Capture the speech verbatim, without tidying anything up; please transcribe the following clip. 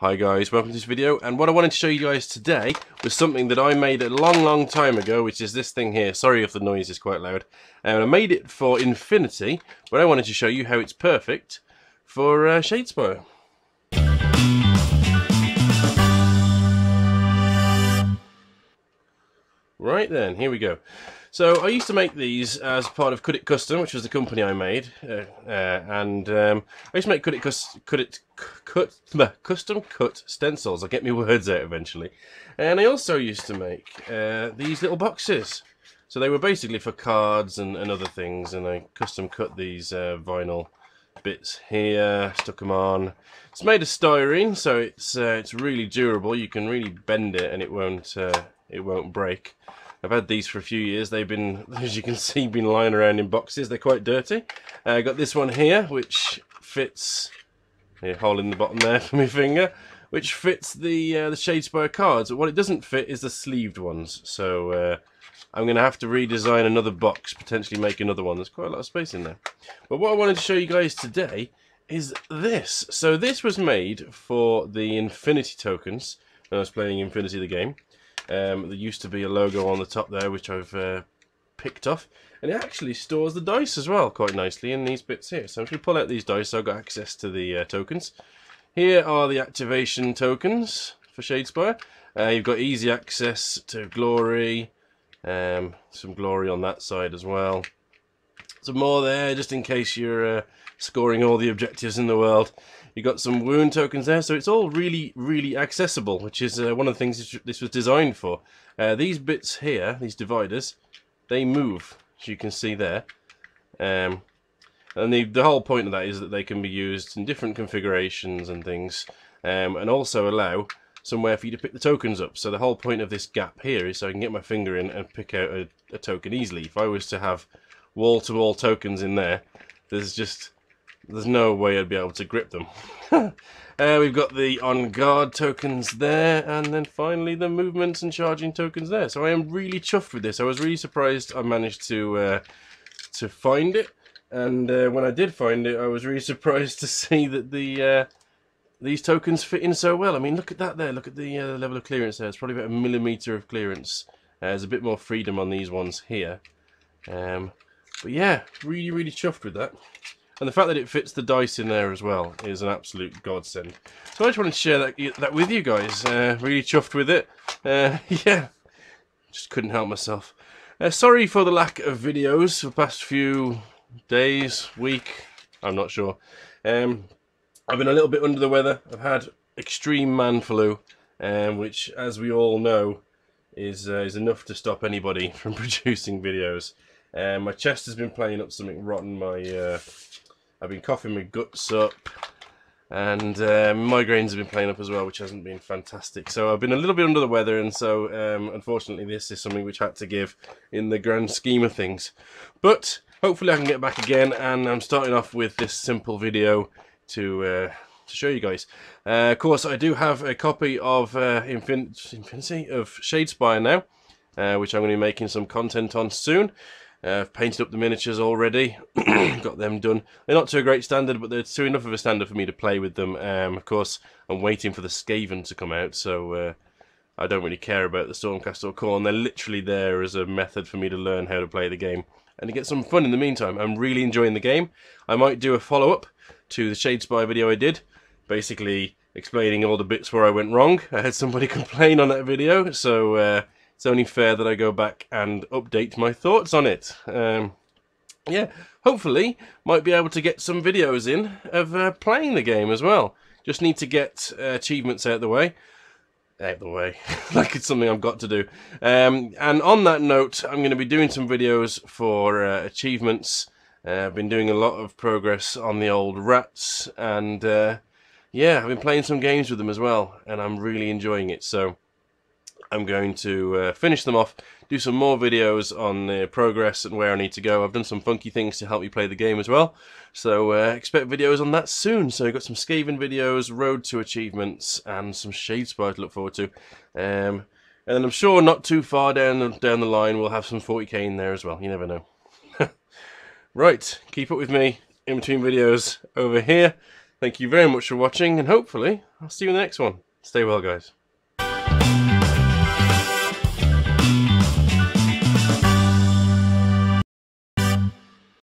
Hi guys, welcome to this video, and what I wanted to show you guys today was something that I made a long long time ago, which is this thing here. Sorry if the noise is quite loud. And um, I made it for Infinity, but I wanted to show you how it's perfect for uh, Shadespire. Right then, here we go. So I used to make these as part of Cut It Custom, which was the company I made, uh, uh, and um, I used to make Cut It, Cus Cut It Cut, uh, custom cut stencils. I'll get my words out eventually. And I also used to make uh, these little boxes. So they were basically for cards and, and other things, and I custom cut these uh, vinyl bits here, stuck them on. It's made of styrene, so it's uh, it's really durable. You can really bend it, and it won't uh, it won't break. I've had these for a few years. They've been, as you can see, been lying around in boxes. They're quite dirty. Uh, I got this one here, which fits a hole in the bottom there for my finger, which fits the uh, the Shadespire cards. But what it doesn't fit is the sleeved ones. So uh, I'm going to have to redesign another box, potentially make another one. There's quite a lot of space in there. But what I wanted to show you guys today is this. So this was made for the Infinity tokens when I was playing Infinity the Game. Um, there used to be a logo on the top there, which I've uh, picked off, and it actually stores the dice as well quite nicely in these bits here. So if we pull out these dice, I've got access to the uh, tokens. Here are the activation tokens for Shadespire. Uh, you've got easy access to glory, um, some glory on that side as well. Some more there, just in case you're uh, scoring all the objectives in the world. You got some wound tokens there, so it's all really, really accessible, which is uh, one of the things this was designed for. Uh, these bits here, these dividers, they move, as you can see there. Um, and the, the whole point of that is that they can be used in different configurations and things, um, and also allow somewhere for you to pick the tokens up. So the whole point of this gap here is so I can get my finger in and pick out a, a token easily. If I was to have wall-to-wall tokens in there, there's just there's no way I'd be able to grip them. uh, we've got the on guard tokens there, and then finally the movements and charging tokens there. So I am really chuffed with this. I was really surprised I managed to uh, to find it, and uh, when I did find it, I was really surprised to see that the uh, these tokens fit in so well. I mean, look at that there. Look at the uh, level of clearance there. It's probably about a millimeter of clearance. Uh, there's a bit more freedom on these ones here. Um, But yeah, really, really chuffed with that. And the fact that it fits the dice in there as well is an absolute godsend. So I just wanted to share that, that with you guys. Uh, really chuffed with it. Uh, yeah, just couldn't help myself. Uh, sorry for the lack of videos for the past few days, week, I'm not sure. Um, I've been a little bit under the weather. I've had extreme man flu, um, which, as we all know, is, uh, is enough to stop anybody from producing videos. Um, my chest has been playing up something rotten. My uh, I've been coughing my guts up, and uh, migraines have been playing up as well, which hasn't been fantastic. So I've been a little bit under the weather, and so um, unfortunately this is something which I had to give in the grand scheme of things. But hopefully I can get back again, and I'm starting off with this simple video to uh, to show you guys. Uh, of course, I do have a copy of uh, Infin- Infinity of Shadespire now, uh, which I'm going to be making some content on soon. Uh, I've painted up the miniatures already, got them done. They're not to a great standard, but they're to enough of a standard for me to play with them. Um, of course, I'm waiting for the Skaven to come out, so uh, I don't really care about the Stormcast or Corn. They're literally there as a method for me to learn how to play the game and to get some fun in the meantime. I'm really enjoying the game. I might do a follow-up to the Shadespire video I did, basically explaining all the bits where I went wrong. I had somebody complain on that video, so... Uh, It's only fair that I go back and update my thoughts on it. Um, yeah, hopefully might be able to get some videos in of uh, playing the game as well. Just need to get uh, achievements out of the way. Out of the way. Like it's something I've got to do. Um, and on that note, I'm going to be doing some videos for uh, achievements. Uh, I've been doing a lot of progress on the old rats. And uh, yeah, I've been playing some games with them as well. And I'm really enjoying it. So... I'm going to uh, finish them off, do some more videos on the progress and where I need to go. I've done some funky things to help me play the game as well, so uh, expect videos on that soon. So I've got some Skaven videos, road to achievements, and some Shadespire to look forward to. Um, and then I'm sure not too far down the, down the line we'll have some forty K in there as well. You never know. Right, keep up with me in between videos over here. Thank you very much for watching, and hopefully I'll see you in the next one. Stay well, guys.